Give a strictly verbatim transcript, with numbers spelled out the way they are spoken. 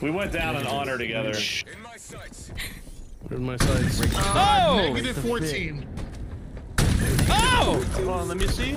We went down in honor together. In my sights. In my sights. Oh! Negative fourteen. Oh! Come on, let me see.